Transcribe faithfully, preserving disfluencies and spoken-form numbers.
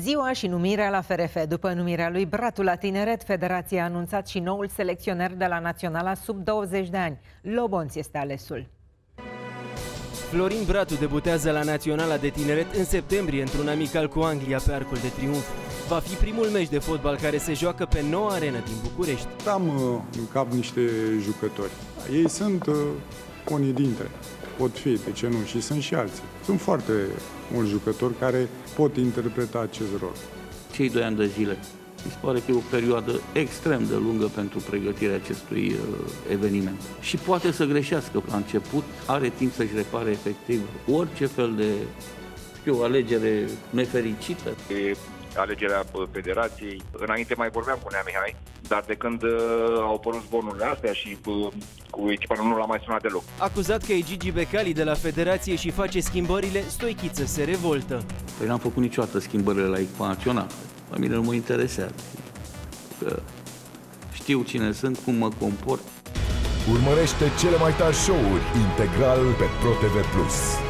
Ziua și numirea la F R F. După numirea lui Bratu la tineret, Federația a anunțat și noul selecționer de la Naționala sub douăzeci de ani. Lobonț este alesul. Florin Bratu debutează la Naționala de tineret în septembrie într-un amical cu Anglia pe Arcul de Triumf. Va fi primul meci de fotbal care se joacă pe noua arenă din București. Am în cap niște jucători. Ei sunt uh, unii dintre. Pot fi, de ce nu? Și sunt și alții. Sunt foarte mulți jucători care pot interpreta acest rol. Cei doi ani de zile, mi se pare că e o perioadă extrem de lungă pentru pregătirea acestui eveniment. Și poate să greșească la început, are timp să-și repare efectiv orice fel de, știu, alegere nefericită. E alegerea federației. Înainte mai vorbeam cu Nea Mihai, dar de când au apărut zbonurile astea și cu echipa nu l-a mai sunat deloc. Acuzat că e Gigi Becali de la federație și face schimbările, Stoichiță se revoltă. Păi n-am făcut niciodată schimbările la echipa națională. La mine nu mă interesează. Că știu cine sunt, cum mă comport. Urmărește cele mai tari show-uri integral pe ProTV plus.